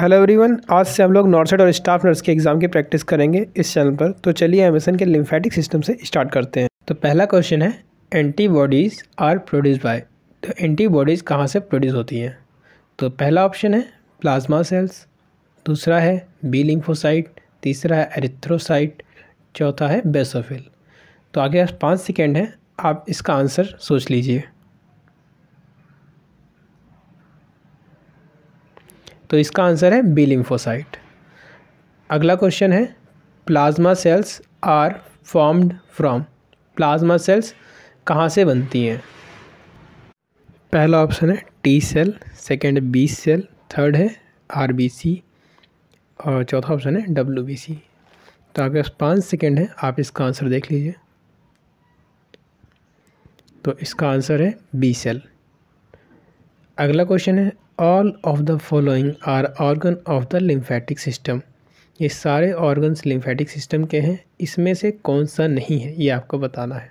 Hello everyone, आज से हम लोग नॉर्सइड और स्टाफ नर्स के एग्जाम की प्रैक्टिस करेंगे इस चैनल पर। तो चलिए एमएसएन के लिम्फेटिक सिस्टम से स्टार्ट करते हैं। तो पहला क्वेश्चन है एंटीबॉडीज़ आर प्रोड्यूस बाय। तो एंटीबॉडीज़ कहाँ से प्रोड्यूस होती हैं? तो पहला ऑप्शन है प्लाज्मा सेल्स, दूसरा है बी लिम्फोसाइट, तीसरा है एरिथ्रोसाइट, चौथा है बेसोफिल। तो आगे 5 सेकेंड हैं, आप इसका आंसर सोच लीजिए। तो इसका आंसर है बी लिम्फोसाइट। अगला क्वेश्चन है plasma cells are formed from. Plasma cells कहाँ से बनती हैं? पहला ऑप्शन है T cell, second B cell, third है आरबीसी और चौथा ऑप्शन है डब्ल्यूबीसी। तो आपके पास 5 सेकेंड है, आप इसका आंसर देख लीजिए। तो इसका आंसर है बी सेल। अगला क्वेश्चन है all of the following are organ of the lymphatic system. ये सारे ऑर्गन्स लिम्फेटिक सिस्टम के हैं, इसमें से कौन सा नहीं है ये आपको बताना है।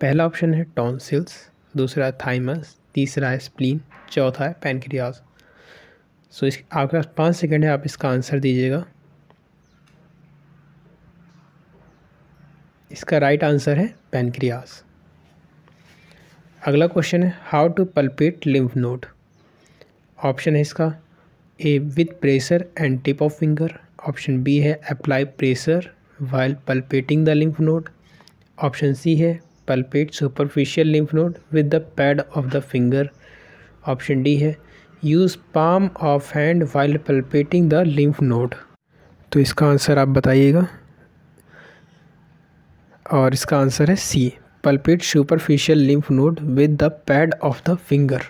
पहला ऑप्शन है टॉन्सिल्स, दूसरा है थाइमस, तीसरा है स्प्लीन, चौथा है पैंक्रियास। सो इस आपके पास 5 सेकेंड है, आप इसका आंसर दीजिएगा। इसका राइट आंसर है पैंक्रियास। अगला क्वेश्चन है how to palpate lymph node. Option है इसका A with pressure and tip of finger, option B है apply pressure while palpating the lymph node, option C है palpate superficial lymph node with the pad of the finger, option D है use palm of hand while palpating the lymph node. तो इसका answer आप बताइएगा और इसका answer है सी, palpate superficial lymph node with the pad of the finger.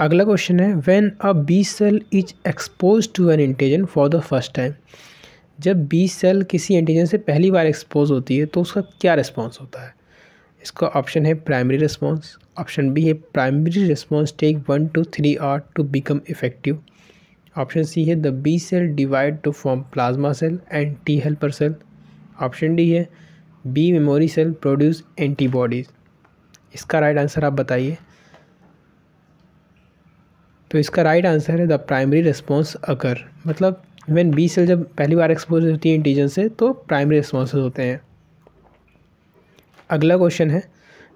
अगला question है when a B cell is expose to an antigen for the first time. जब बी सेल किसी एंटीजन से पहली बार एक्सपोज होती है तो उसका क्या रिस्पॉन्स होता है? इसका ऑप्शन है प्राइमरी रिस्पॉन्स, ऑप्शन बी है primary response take 1 to 3 hours to become effective, option C है the B cell divide to form plasma cell and T helper cell, option D है B memory cell produce antibodies. इसका right answer आप बताइए। तो इसका right answer है the primary response occur, मतलब when B cell जब पहली बार एक्सपोज होती है एंटीजन से तो प्राइमरी रिस्पॉन्सेज होते हैं। अगला क्वेश्चन है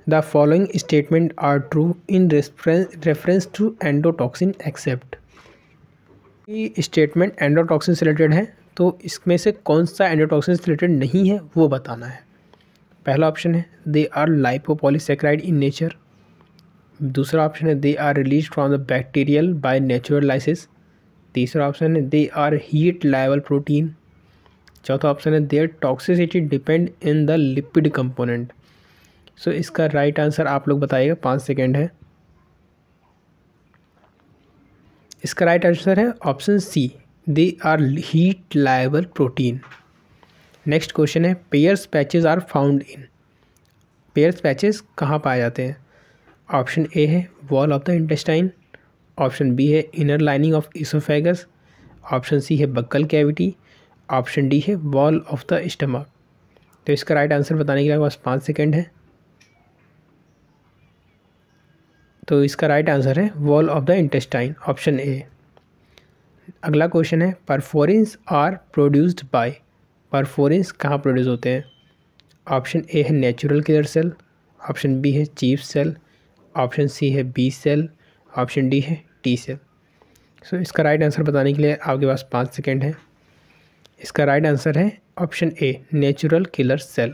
the following statement are true in reference to endotoxin except. ये स्टेटमेंट एंडोटॉक्सिन से रिलेटेड है, तो इसमें से कौन सा एंडोटॉक्सिन से रिलेटेड नहीं है वो बताना है। पहला ऑप्शन है they are lipopolysaccharide in nature, दूसरा ऑप्शन है they are release from the bacterial by natural lysis, तीसरा ऑप्शन है they are heat labile protein, चौथा ऑप्शन है their toxicity depend in the lipid component. So इसका right answer आप लोग बताइएगा, 5 सेकेंड है। इसका राइट आंसर है option C, they are heat labile protein. Next question है Peyer's patches are found in. Peyer's patches कहाँ पाए जाते हैं? ऑप्शन ए है wall of the intestine, option B है inner lining of oesophagus, option C है buccal cavity, option D है wall of the stomach. तो इसका राइट आंसर बताने के लिए बस 5 सेकेंड है। तो इसका राइट आंसर है wall of the intestine, option A. अगला क्वेश्चन है perforins are produced by. Perforins कहाँ प्रोड्यूस होते हैं? ऑप्शन ए है natural killer cell, option B है चीफ सेल, ऑप्शन सी है बी सेल, ऑप्शन डी है टी सेल। सो इसका राइट आंसर बताने के लिए आपके पास 5 सेकेंड है। इसका राइट आंसर है option A, natural killer cell.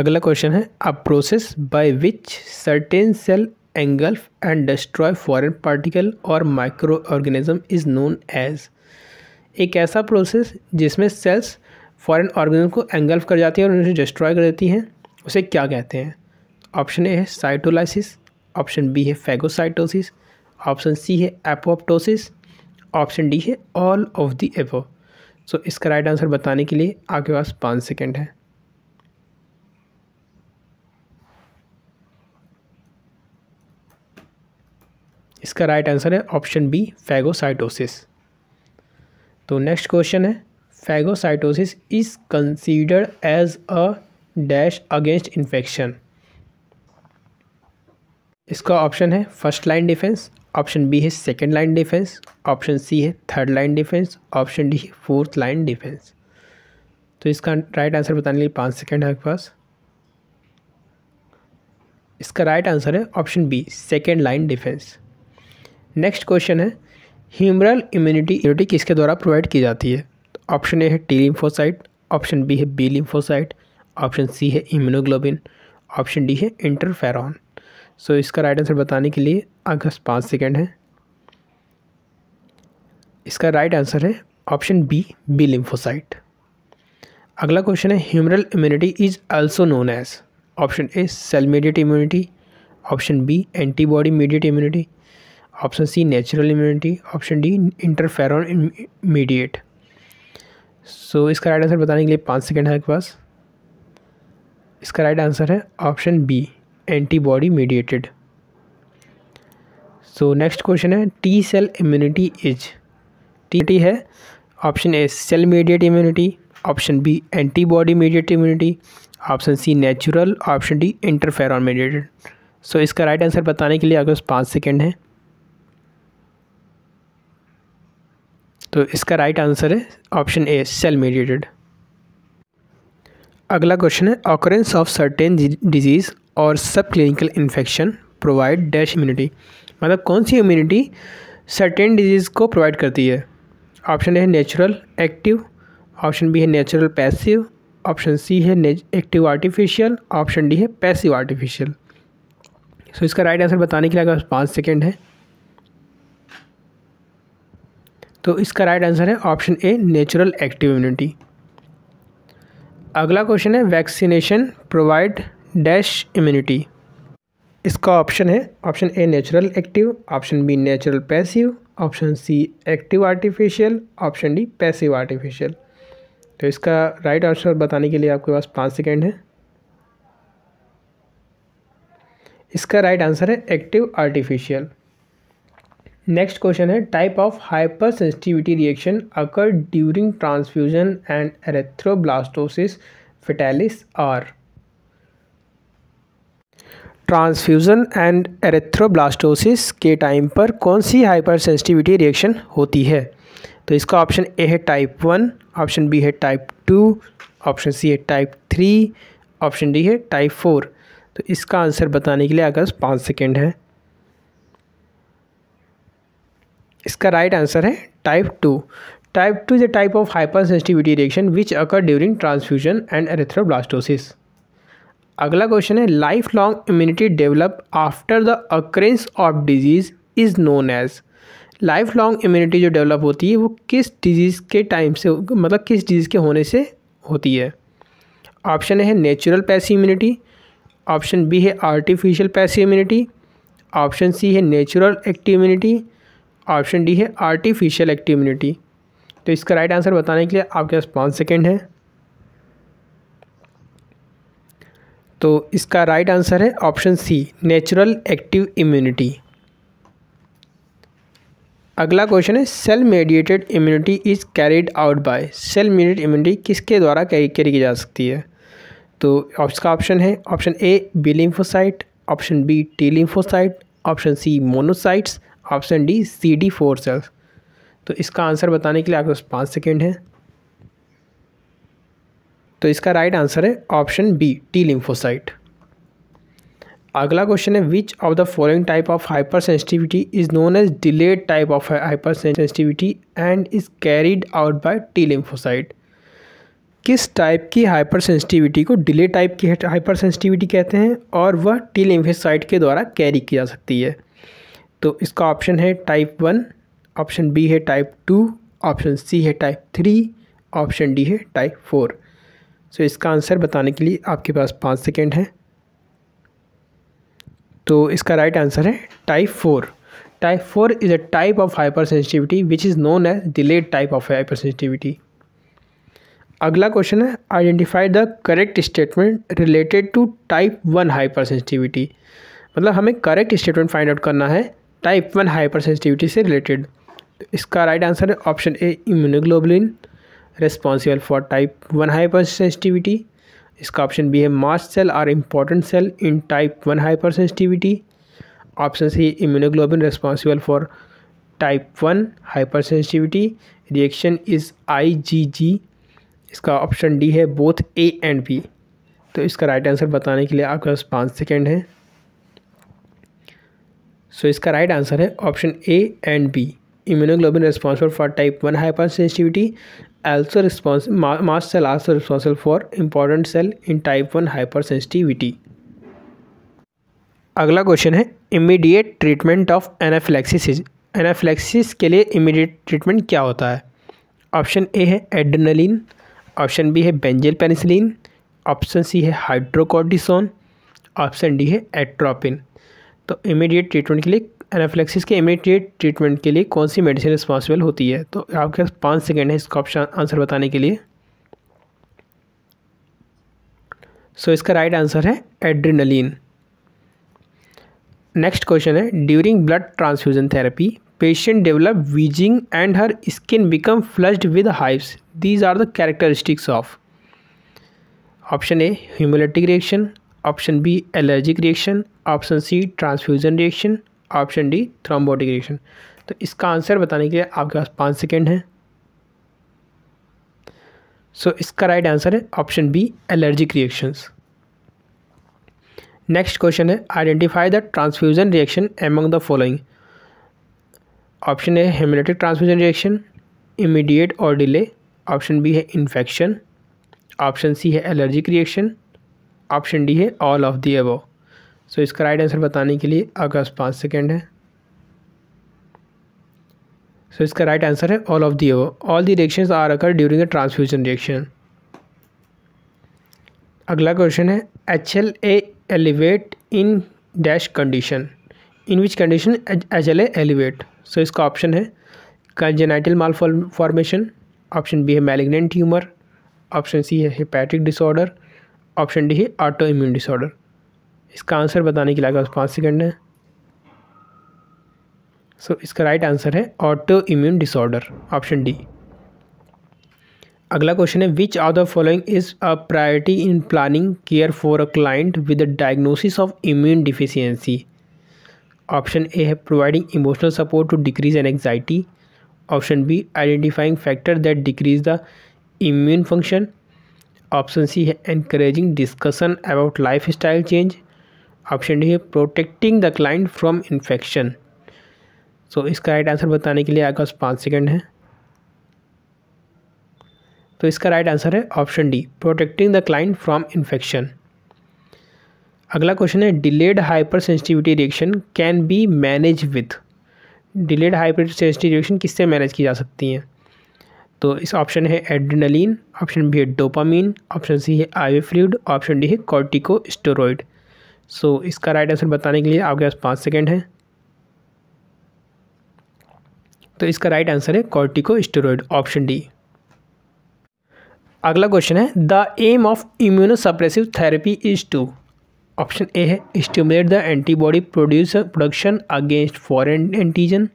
अगला क्वेश्चन है a process by which certain cell engulf and destroy foreign particle और micro organism is known as. एक ऐसा प्रोसेस जिसमें सेल्स फॉरेन ऑर्गेनिज्म को एंगल्फ कर जाती है और उन्हें डिस्ट्रॉय कर देती हैं, उसे क्या कहते हैं? ऑप्शन ए है साइटोलाइसिस, ऑप्शन बी है फैगोसाइटोसिस, ऑप्शन सी है एपोप्टोसिस, ऑप्शन डी है all of the above. So इसका राइट आंसर बताने के लिए आपके पास 5 सेकेंड है। इसका राइट आंसर है ऑप्शन बी, फैगोसाइटोसिस। तो नेक्स्ट क्वेश्चन है phagocytosis is considered as a dash against infection. इसका ऑप्शन है first line defence, option B है second line defence, option C है third line defence, option D है fourth line defence. तो इसका right answer बताने के लिए 5 सेकेंड है आपके पास। इसका राइट आंसर है option B second line defence. Next question है ह्यूमरल इम्यूनिटी किसके द्वारा प्रोवाइड की जाती है। ऑप्शन ए है टी लिम्फोसाइट, ऑप्शन बी है बी लिम्फोसाइट, ऑप्शन सी है इम्यूनोग्लोबुलिन, ऑप्शन डी है इंटरफेरॉन। सो इसका राइट आंसर बताने के लिए आपके पास 5 सेकेंड है। इसका राइट आंसर है ऑप्शन बी बी लिम्फोसाइट। अगला क्वेश्चन है humoral immunity is also known as. Option A cell mediate immunity, option B antibody mediate immunity, option C natural immunity, option D interferon mediate. So इसका right answer बताने के लिए 5 second है आपके पास। इसका राइट आंसर है option B antibody mediated. So next question है T cell immunity is. T है option A cell mediate immunity, option B antibody mediate immunity, option C natural, option D interferon mediated. So इसका right answer बताने के लिए आपके पास 5 second है। तो इसका राइट आंसर है ऑप्शन ए सेल मीडिएटेड। अगला क्वेश्चन है ऑकरेंस ऑफ सर्टेन डिजीज़ और subclinical infection provide dash immunity. मतलब कौन सी इम्यूनिटी सर्टेन डिजीज़ को प्रोवाइड करती है। ऑप्शन ए है नेचुरल एक्टिव, ऑप्शन बी है नेचुरल पैसिव, ऑप्शन सी है एक्टिव आर्टिफिशियल, ऑप्शन डी है पैसिव आर्टिफिशियल। सो इसका राइट आंसर बताने के लिए आपके पास 5 सेकेंड है। तो इसका राइट आंसर है option A natural active immunity. अगला क्वेश्चन है वैक्सीनेशन प्रोवाइड डैश इम्यूनिटी। इसका ऑप्शन है option A natural active, option B natural passive, option C active artificial, option D passive artificial. तो इसका राइट आंसर बताने के लिए आपके पास 5 सेकेंड है। इसका राइट आंसर है एक्टिव आर्टिफिशियल। नेक्स्ट क्वेश्चन है type of hypersensitivity reaction occur during transfusion and erythroblastosis fetalis are. Transfusion and erythroblastosis के टाइम पर कौन सी हाइपर सेंसिटिविटी रिएक्शन होती है। तो इसका ऑप्शन ए है टाइप 1, ऑप्शन बी है टाइप 2, ऑप्शन सी है टाइप 3, ऑप्शन डी है टाइप 4। तो इसका आंसर बताने के लिए आपके पास 5 सेकेंड है। इसका राइट आंसर है type 2। Type 2 is a type of hypersensitivity reaction which occur during transfusion and erythroblastosis. अगला क्वेश्चन है lifelong immunity develop after the occurrence of disease is known as. Lifelong immunity जो develop होती है वो किस disease के time से, मतलब किस डिजीज़ के होने से होती है। ऑप्शन है natural passive immunity, option B है artificial passive immunity, option C है natural active immunity, option D है आर्टिफिशियल एक्टिव इम्यूनिटी। तो इसका राइट आंसर बताने के लिए आपके पास 5 सेकेंड है। तो इसका राइट आंसर है option C natural active immunity. अगला क्वेश्चन है cell mediated immunity is carried out by. Cell mediated immunity किसके द्वारा कैरी की जा सकती है। तो इसका ऑप्शन है option A B lymphocyte, option B T lymphocyte, option C monocytes, option D CD4 cells. तो इसका आंसर बताने के लिए आपके पास 5 सेकेंड है। तो इसका राइट आंसर है ऑप्शन बी टी लिम्फोसाइट। अगला क्वेश्चन है which of the following type of hypersensitivity is known as delayed type of hypersensitivity and is carried out by T lymphocyte. किस type की hypersensitivity को delay type की hypersensitivity कहते हैं और वह T lymphocyte के द्वारा कैरी की जा सकती है। तो इसका ऑप्शन है टाइप 1, ऑप्शन बी है टाइप 2, ऑप्शन सी है टाइप 3, ऑप्शन डी है टाइप 4। सो इसका आंसर बताने के लिए आपके पास 5 सेकेंड है। तो इसका राइट आंसर है type 4। Type 4 is a type of hypersensitivity which is known as delayed type of hypersensitivity. अगला क्वेश्चन है identify the correct statement related to type 1 hypersensitivity. मतलब हमें करेक्ट स्टेटमेंट फाइंड आउट करना है type 1 hypersensitivity से related. इसका right answer है option A immunoglobulin responsible for type 1 hypersensitivity. इसका ऑप्शन बी है मास्ट cell are important cell in type 1 hypersensitivity. Option C immunoglobulin responsible for type 1 hypersensitivity reaction is IgG। इसका option D है both A and B. तो इसका right answer बताने के लिए आपके पास 5 सेकेंड है। सो इसका राइट आंसर है option A and B. Immunoglobulin responsible for type 1 hypersensitivity also mast cell also responsible for important cell in type 1 hypersensitivity। अगला क्वेश्चन है immediate treatment of anaphylaxis. Anaphylaxis के लिए immediate treatment क्या होता है? Option A है adrenaline, option B है benzyl penicillin, option C है हाइड्रोकॉर्टिसोन, ऑप्शन डी है एट्रोपिन। तो इमीडिएट ट्रीटमेंट के लिए एनाफ्लेक्सिस के इमीडिएट ट्रीटमेंट के लिए कौन सी मेडिसिन रिस्पॉन्सिबल होती है? तो आपके पास 5 सेकेंड है इसका ऑप्शन आंसर बताने के लिए। सो इसका राइट आंसर है एड्रेनालिन। नेक्स्ट क्वेश्चन है during blood transfusion therapy patient develop wheezing and her skin become flushed with hives, these are the characteristics of. Option A humoral reaction, option B allergic reaction, option C transfusion reaction, option D thrombotic reaction. तो इसका answer बताने के लिए आपके पास 5 second है। So इसका right answer है option B allergic reactions. Next question है identify the transfusion reaction among the following. Option A हेमोरेटिक transfusion reaction, immediate और डिले, ऑप्शन बी है इन्फेक्शन, ऑप्शन सी है एलर्जिक रिएक्शन, ऑप्शन डी है all of the above. So इसका right answer बताने के लिए आपके पास 5 सेकेंड है। सो इसका राइट आंसर है all of the above. All the reactions are occur during a transfusion reaction. अगला क्वेश्चन है HLA elevate in dash condition, in which condition HLA elevate. So इसका ऑप्शन है congenital malformation, option B है malignant tumour, option C है hepatic disorder, option D है autoimmune disorder. इसका answer बताने के लिए आपके पास 5 सेकेंड है। सो इसका राइट आंसर है autoimmune disorder, option D. अगला क्वेश्चन है which of the following is a priority in planning care for a client with a diagnosis of immune deficiency. Option A है providing emotional support to decrease an anxiety, option B identifying factor that decrease the immune function, option C है encouraging discussion about lifestyle change, option D है protecting the client from infection. So इसका right answer बताने के लिए आपके पास 5 second है। तो इसका राइट आंसर है option D protecting the client from infection. अगला क्वेश्चन है delayed hypersensitivity reaction can be manage with. Delayed hypersensitivity reaction किससे मैनेज की जा सकती हैं? तो इस ऑप्शन है एड्रेनालिन, ऑप्शन बी है डोपामीन, ऑप्शन सी है IV फ्लूइड, ऑप्शन डी है कॉर्टिको स्टोरॉइड। सो इसका राइट आंसर बताने के लिए आपके पास 5 सेकेंड है। तो इसका राइट आंसर है कॉर्टिको स्टोरॉइड, ऑप्शन डी। अगला क्वेश्चन है the aim of immunosuppressive therapy is to. Option A है stimulate the antibody production against foreign antigen,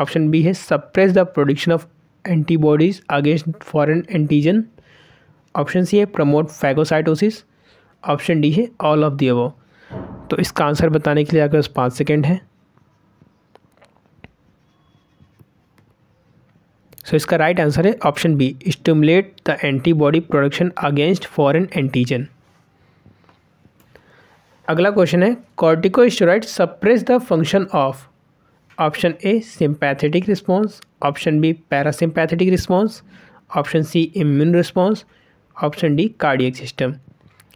option B है suppress the production of antibodies against foreign antigen, option C है promote phagocytosis, option D है all of the above. तो इसका answer बताने के लिए आपके पास 5 सेकेंड है। सो इसका राइट आंसर है option B stimulate the antibody production against foreign antigen. अगला क्वेश्चन है corticosteroid suppress the function of. Option A sympathetic response, option B parasympathetic response, option C immune response, option D cardiac system.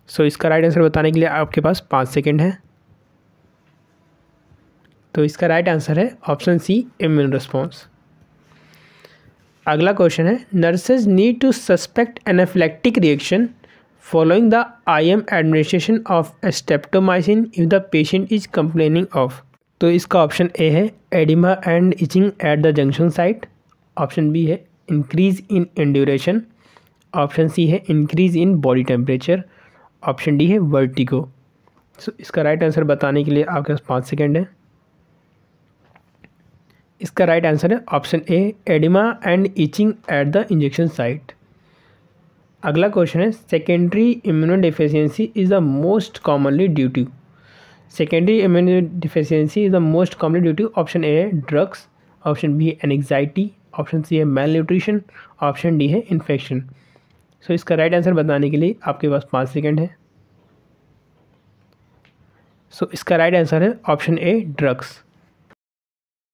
So इसका right answer बताने के लिए आपके पास 5 second है। तो इसका राइट आंसर है ऑप्शन सी इम्यून रिस्पॉन्स। अगला क्वेश्चन है nurses need to suspect anaphylactic reaction following the IM administration of streptomycin if the patient is complaining of. तो इसका ऑप्शन ए है oedema and itching at the junction site, option B है increase in induration, option C है increase in body temperature, option D है vertigo. So इसका right answer बताने के लिए आपके पास 5 सेकेंड है। इसका राइट आंसर है option A oedema and itching at the injection site. अगला क्वेश्चन है secondary immunodeficiency is the most commonly due to. Secondary immune deficiency is the most common due to option A है drugs, option B है anxiety, option C है malnutrition, option D है infection. So इसका right answer बताने के लिए आपके पास 5 second है। सो इसका राइट आंसर है ऑप्शन ए ड्रग्स।